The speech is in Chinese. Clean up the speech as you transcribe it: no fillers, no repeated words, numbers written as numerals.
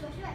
学学。